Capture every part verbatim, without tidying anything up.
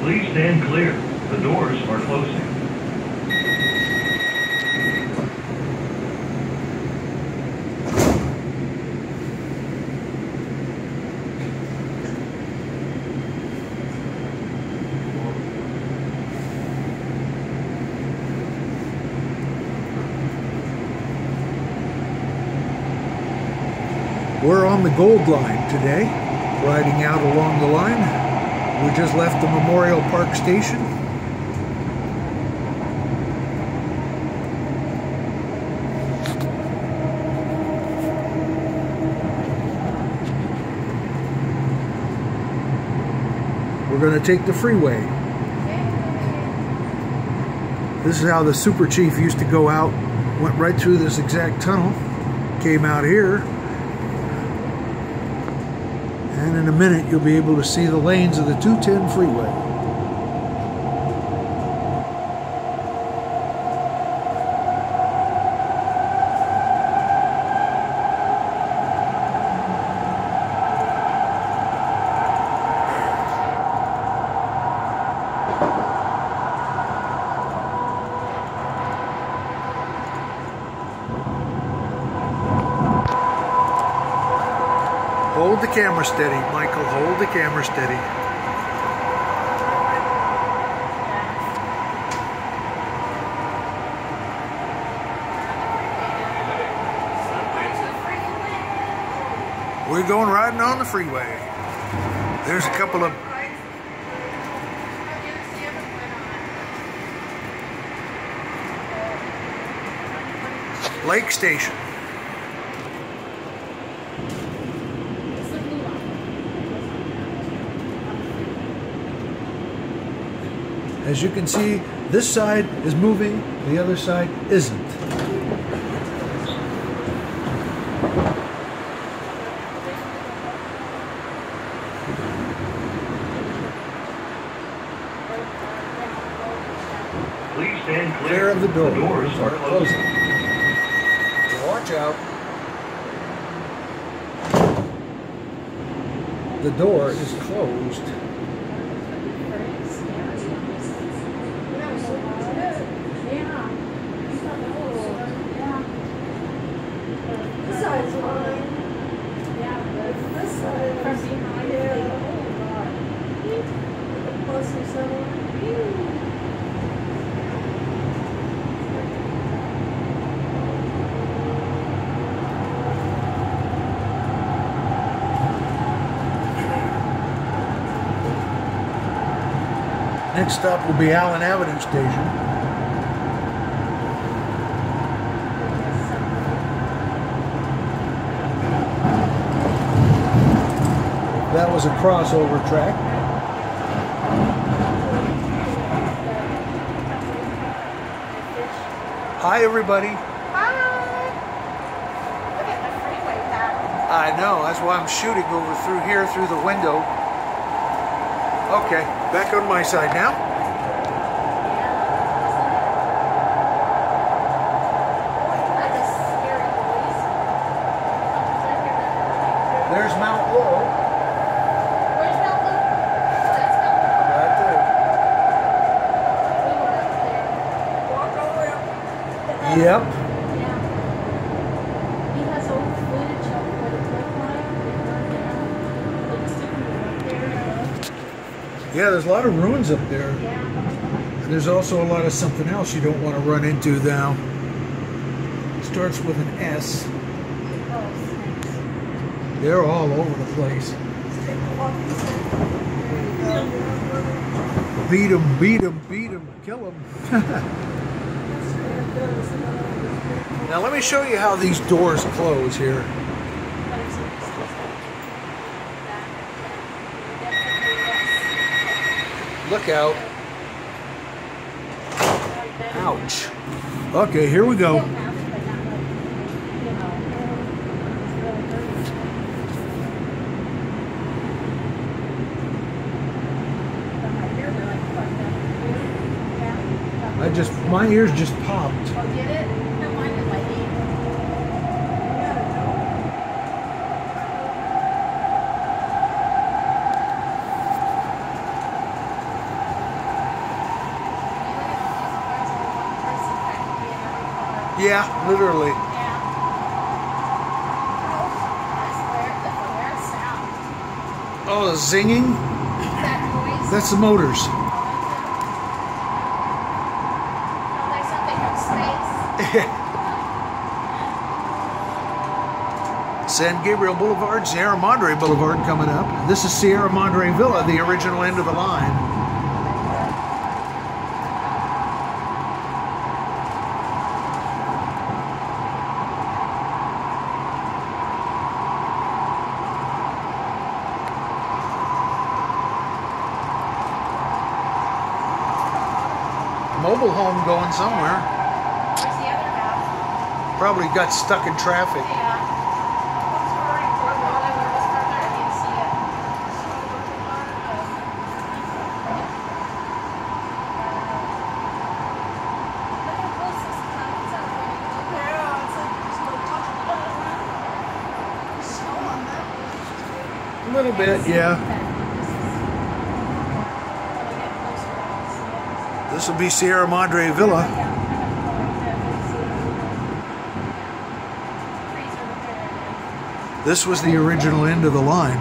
Please stand clear. The doors are closing. We're on the Gold Line today, riding out along the line. We just left the Memorial Park Station. We're going to take the freeway. This is how the Super Chief used to go out, went right through this exact tunnel, came out here. And in a minute, you'll be able to see the lanes of the two ten freeway. Hold the camera steady, Michael. Hold the camera steady. We're going riding on the freeway. There's a couple of... Lake Station. As you can see, this side is moving, the other side isn't. Please stand clear. Clear of the building. The doors are closing. Watch out. The door is closed. Next stop will be Allen Avenue Station. That was a crossover track. Hi, everybody. Hi. Look at the freeway pattern. I know. That's why I'm shooting over through here, through the window. Okay, back on my side now. There's Mount Laurel. Where's Mount Laurel? Right there. Walk over. Yep. Yeah. He has old footage of where the cliff line looks to be right there. Yeah, there's a lot of ruins up there. Yeah. There's also a lot of something else you don't want to run into now. It starts with an S. They're all over the place. Beat 'em, beat 'em, beat 'em, kill 'em. Now let me show you how these doors close here. Look out. Ouch. Okay, here we go. I just, my ears just popped. Oh, did it? No, mine did like eight. Yeah, literally. Yeah. Oh, the zinging? That noise. That's the motors. San Gabriel Boulevard, Sierra Madre Boulevard coming up. This is Sierra Madre Villa, the original end of the line. Mobile home going somewhere. Where's the other house? Probably got stuck in traffic. Yeah. A little bit, yeah. This will be Sierra Madre Villa. This was the original end of the line.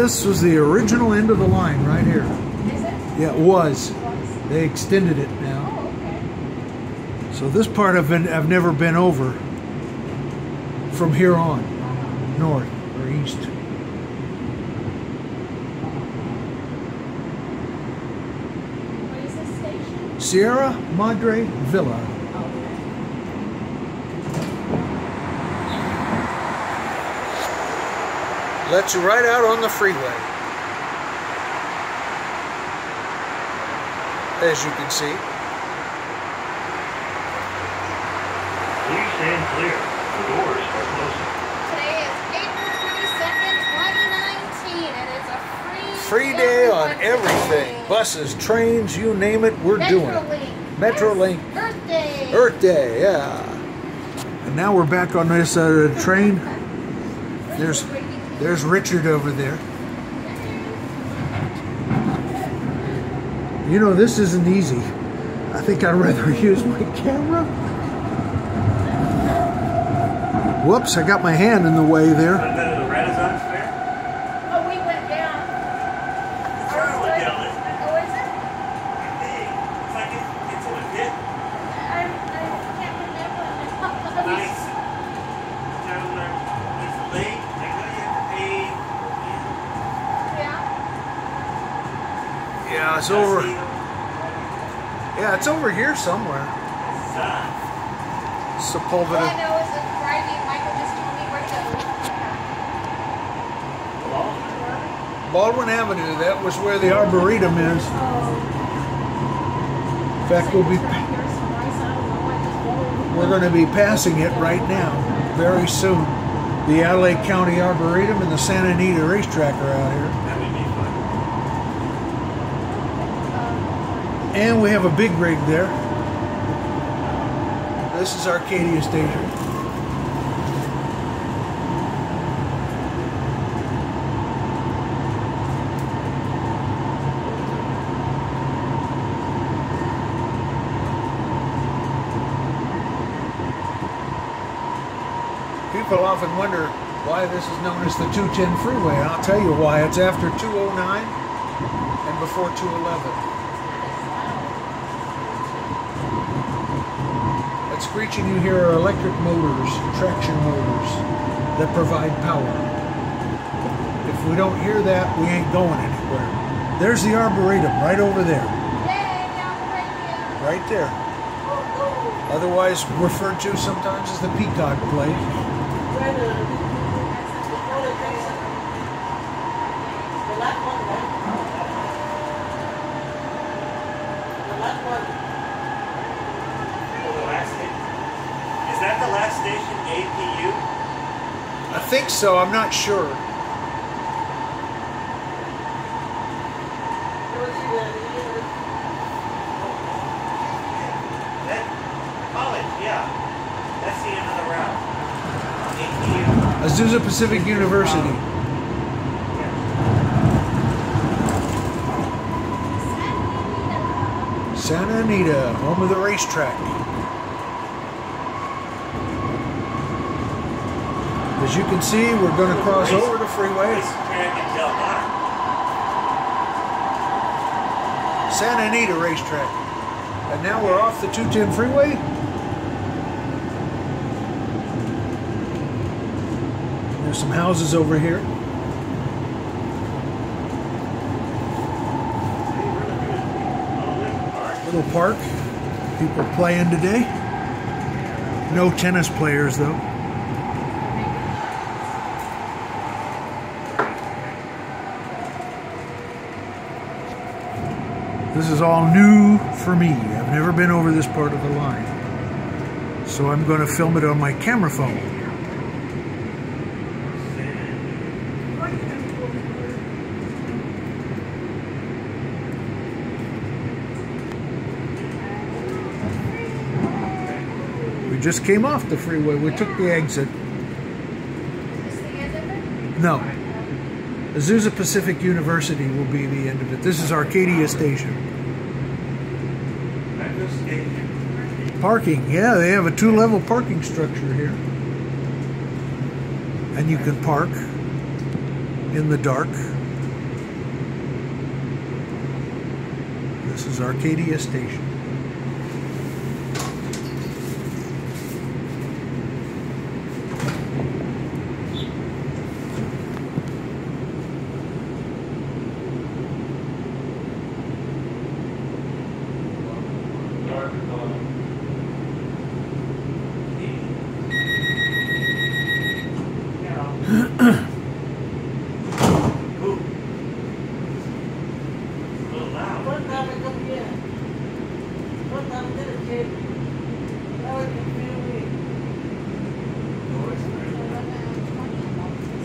This was the original end of the line right here. Is it? Yeah, it was. They extended it now. Oh, okay. So this part I've been I've never been over from here on, north or east. What is this station? Sierra Madre Villa. Lets you right out on the freeway, as you can see. Please stand clear. The doors are closing. Today is April twenty-second, twenty nineteen, and it's a free, free day on everything. Day. Buses, trains, you name it, we're Metrolink. doing it. Metrolink. Metrolink. Earth Day. Earth Day, yeah. And now we're back on this uh, train. There's. There's Richard over there. You know, this isn't easy. I think I'd rather use my camera. Whoops, I got my hand in the way there. Oh, we went down. Oh, is it? It's like it's in a pit. I can't remember. Nice. Yeah, it's over. Yeah, it's over here somewhere. Sepulveda. I know it's driving. Michael just told me where to go. Baldwin Avenue. That was where the Arboretum is. In fact, we'll be we're going to be passing it right now, very soon. The L A County Arboretum and the Santa Anita Racetrack are out here. And we have a big rig there. This is Arcadia Station. People often wonder why this is known as the two ten freeway. And I'll tell you why. It's after two oh nine and before two eleven. Reaching you here are electric motors, traction motors, that provide power. If we don't hear that, we ain't going anywhere. There's the Arboretum, right over there. Right there. Otherwise referred to sometimes as the Peacock Place. Is that the last station, A P U? think so. I'm not sure. Azusa Pacific University. Santa Anita, home of the racetrack. As you can see, we're going to cross over the freeway. Santa Anita Racetrack. And now we're off the two ten freeway. There's some houses over here. Little park. People playing today. No tennis players though. This is all new for me. I've never been over this part of the line. So I'm going to film it on my camera phone. We just came off the freeway. We took the exit. Is this the end of it? No. Azusa Pacific University will be the end of it. This is Arcadia Station. Parking. Yeah, they have a two-level parking structure here. And you can park in the dark. This is Arcadia Station.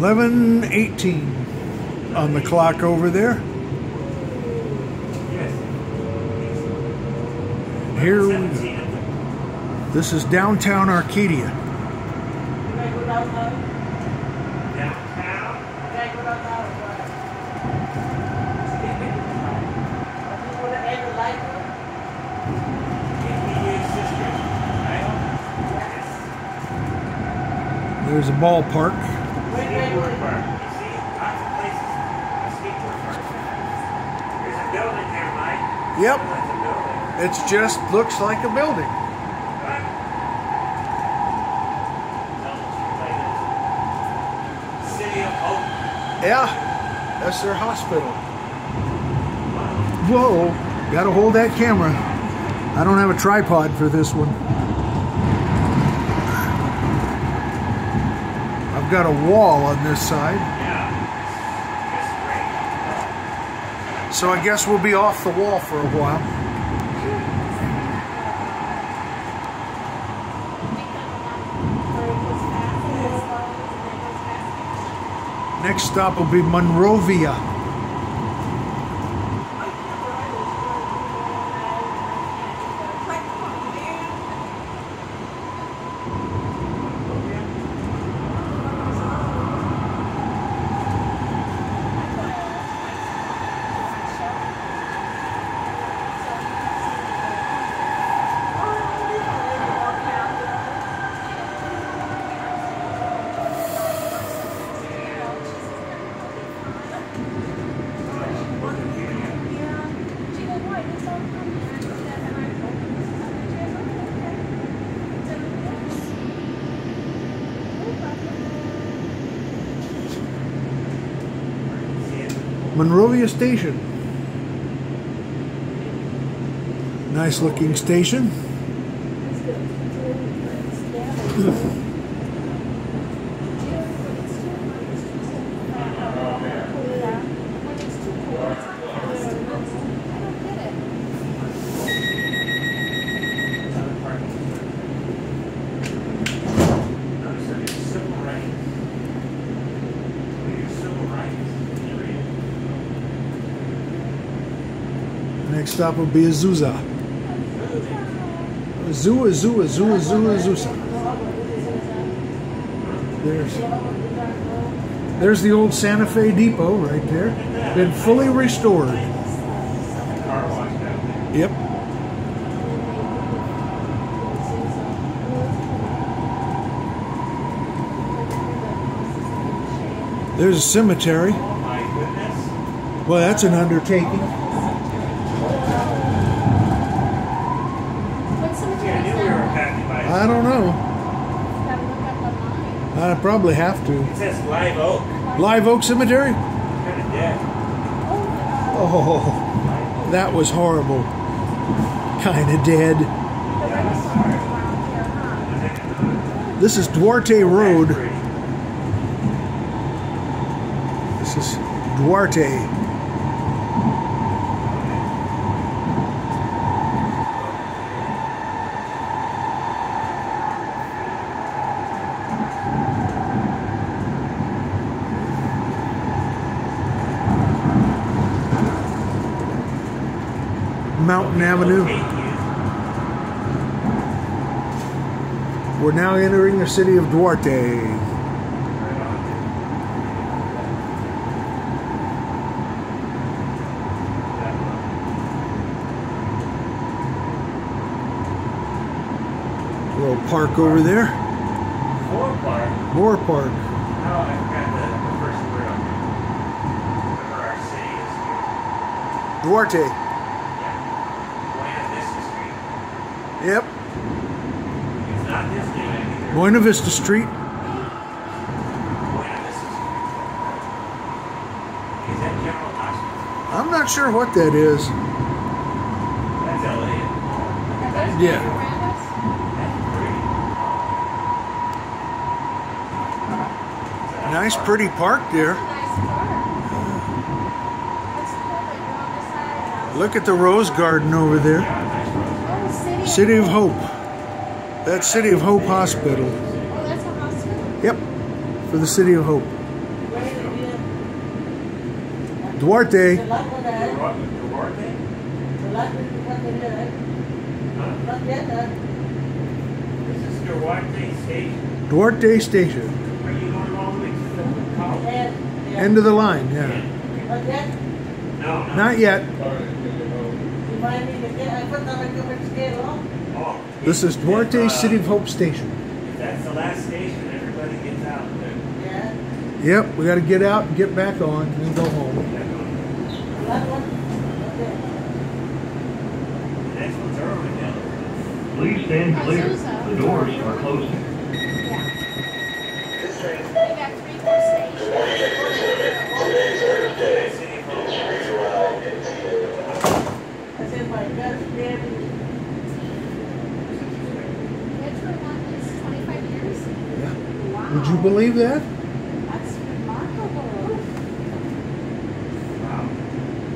eleven eighteen on the clock over there. Here we go. This is downtown Arcadia. There's a ballpark. Yep, it just looks like a building. City of Hope. Yeah, that's their hospital. Whoa, gotta hold that camera. I don't have a tripod for this one. I've got a wall on this side. So I guess we'll be off the wall for a while. Next stop will be Monrovia. Monrovia Station. Nice looking station. stop will be Azusa. Azusa, Azusa, Azusa, Azusa, Azusa. There's, there's the old Santa Fe Depot right there. Been fully restored. Yep. There's a cemetery. Well, that's an undertaking. I don't know. I probably have to. It says Live Oak. Live Oak Cemetery? Oh, that was horrible. Kind of dead. This is Duarte Road. This is Duarte. Mountain Avenue. We're now entering the city of Duarte. Little park over there. Moore Park. Moore Park. Oh, I forgot the first word on there. Remember our city is here. Duarte. Yep. It's not this day. Buena Vista Street. Buena Vista Street. Is that General Hospital? I'm not sure what that is. That's L A. That's yeah. That's pretty. Nice, pretty park there. Look at the Rose Garden over there. City of Hope. That's City of Hope Hospital. Oh, that's a hospital? Yep, for the City of Hope. Duarte. This is Duarte Station. Duarte Station. Are you going along the end of the line? Yeah. No, no. Not yet. This is Duarte uh, City of Hope Station. That's the last station. Everybody gets out there. Yeah. Yep, we got to get out and get back on and go home. The next one's Irwindale. Please stand clear. The doors are closing. Yeah. This train's going back to Rio Hondo River. Today's Would you believe that? That's remarkable. Wow.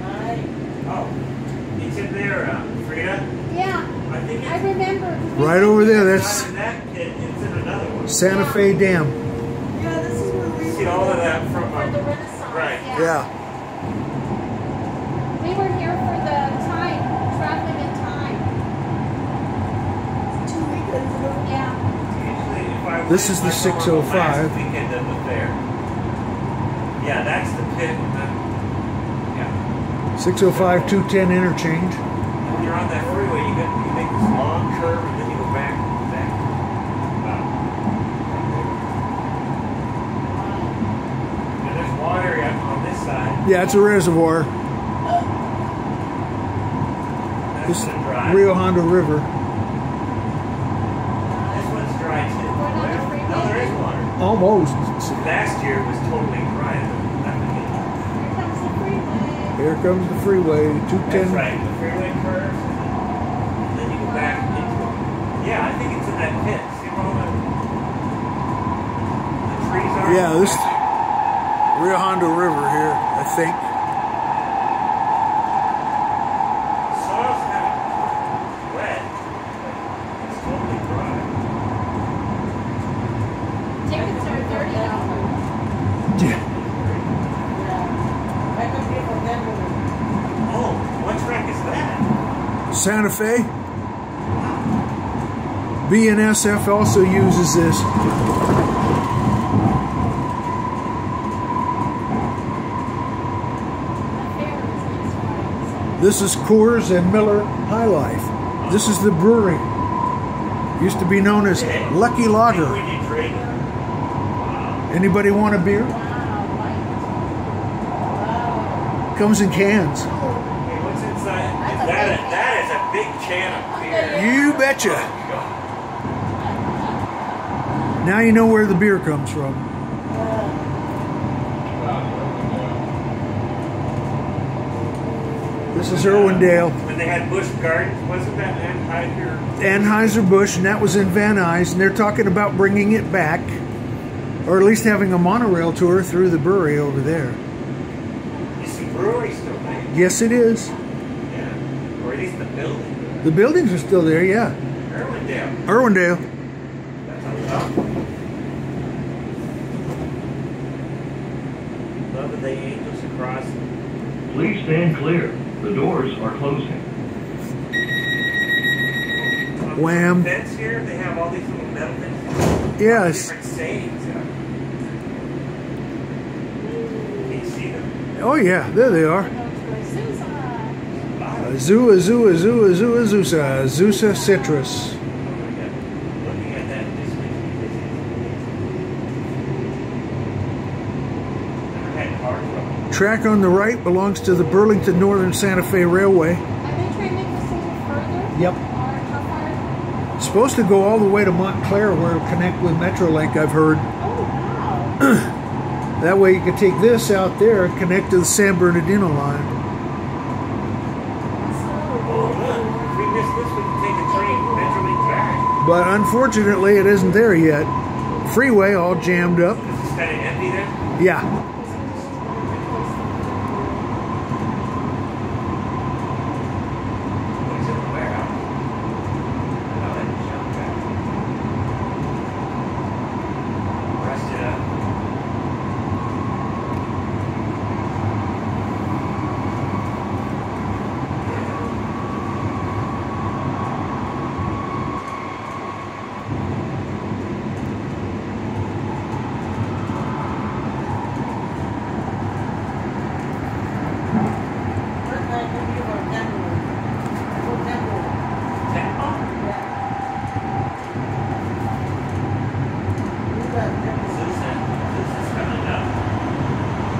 Right. Oh, it's in there, uh, Frida? Yeah. I think I remember. Right over there, that's that, it, it's in another one. Santa yeah. Fe Dam. Yeah, this is where we see all of that from uh, the Renaissance. Right. Yeah. yeah. They were here for the time, traveling in time. It's two weekends ago. Yeah. This is the six oh five. Yeah, that's the pit. Yeah. six oh five, two ten interchange. When you're on that freeway, you, get, you make this long curve and then you go back. back. Wow. And there's water on this side. Yeah, it's a reservoir. That's this is the Rio Hondo River. Almost. Last year was totally private. Here comes the freeway. two ten. That's right. The freeway curves, and then you go back into it. Yeah, I think it's in that pit. See where all the, the trees are? Yeah, this is Rio Hondo River here, I think. The soil's kind of wet, but it's totally dry. Yeah. Oh, what track is that? Santa Fe. B N S F also uses this. This is Coors and Miller High Life. This is the brewery. Used to be known as Lucky Lager. Anybody want a beer? Comes in cans. What's inside? That is a big can of beer. You betcha. Now you know where the beer comes from. This is Irwindale. When they had Busch Gardens, wasn't that Anheuser? Anheuser-Busch, and that was in Van Nuys, and they're talking about bringing it back, or at least having a monorail tour through the brewery over there. Is the brewery still there? Yes, it is. Yeah, or at least the building. The buildings are still there, yeah. Irwindale. Irwindale. That's a lot. Love of the angels across. Please stand clear. The doors are closing. Wham. Vents here, they have all these little metal vents. Yes. Different sayings. Can you see them? Oh yeah, there they are. Azusa, Azusa, Azusa, Azusa, Azusa, Azusa Citrus. Track on the right belongs to the Burlington Northern Santa Fe Railway. Are they trying to make this thing further? Yep. Or how far? It's supposed to go all the way to Montclair where it'll connect with Metrolink, I've heard. Oh, wow. That way you can take this out there and connect to the San Bernardino line. Oh, look. We missed this one to take a train, Metrolink back. But unfortunately, it isn't there yet. Freeway all jammed up. Is this kind of empty there? Yeah.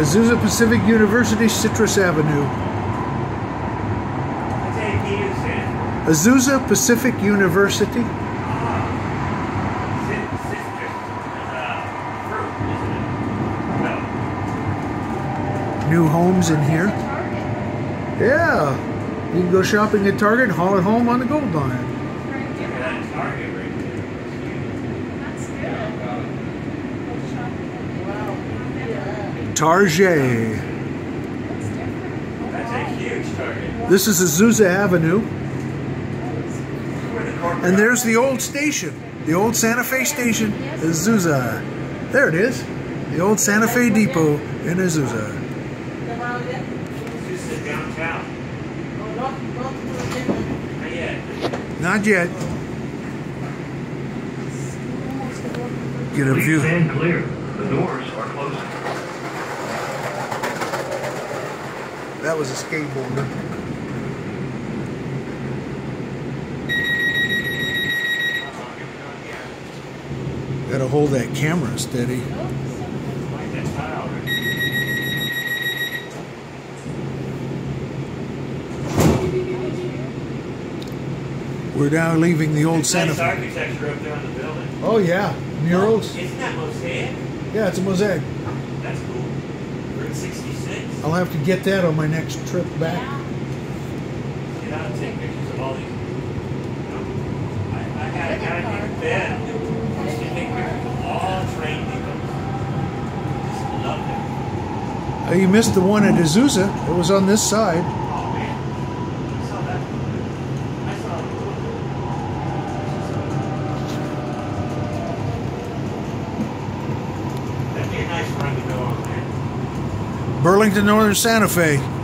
Azusa Pacific University, Citrus Avenue. Azusa Pacific University. New homes in here. Yeah. You can go shopping at Target and haul it home on the Gold Line. Target. That's a huge Target. This is Azusa Avenue. And there's the old station. The old Santa Fe station, Azusa. There it is. The old Santa Fe Depot in Azusa. Azusa downtown. Not yet. Get a view. Stand clear. The doors are closing. That was a skateboarder. Gotta hold that camera steady. We're now leaving the old Santa Fe. Architecture up there on the building. Oh yeah, murals. Isn't that mosaic? Yeah, it's a mosaic. That's cool. We're at sixty-six. I'll have to get that on my next trip back. Get out and take pictures of all these. I, I had a guy named Ben who used to take pictures of all train depots. Just loved it. Oh, you missed the one at Azusa. It was on this side. Oh man, I saw that. I saw it. That'd be a nice run to go on there. Burlington Northern Santa Fe.